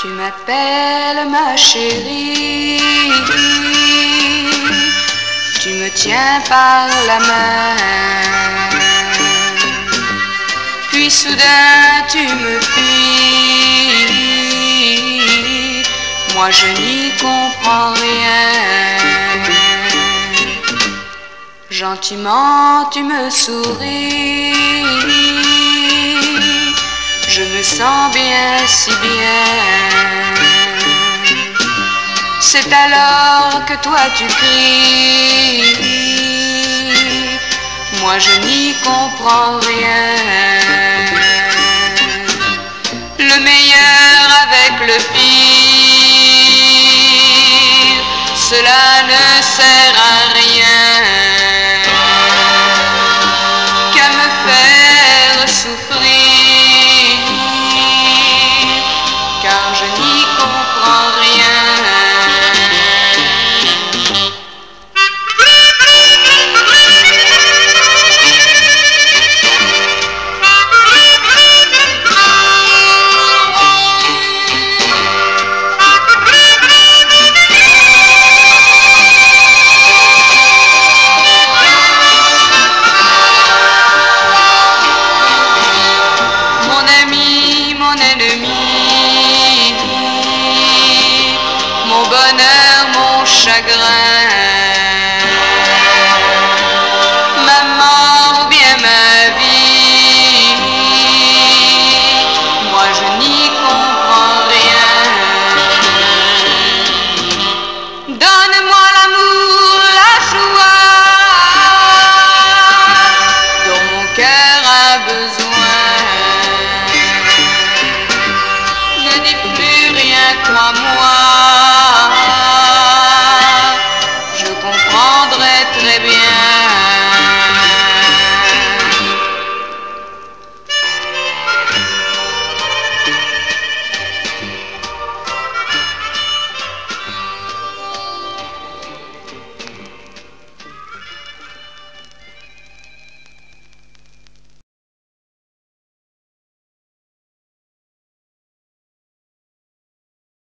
Tu m'appelles ma chérie, tu me tiens par la main, puis soudain tu me fuis, moi je n'y comprends rien. Gentiment tu me souris, je me sens bien si bien. C'est alors que toi tu cries, moi je n'y comprends rien. Le meilleur avec le pire, cela ne sert à rien qu'à me faire souffrir, car je n'y comprends rien. Ma mort ou bien ma vie, moi je n'y comprends rien. Donne-moi l'amour, la joie dont mon cœur a besoin. Ne dis plus rien, crois-moi.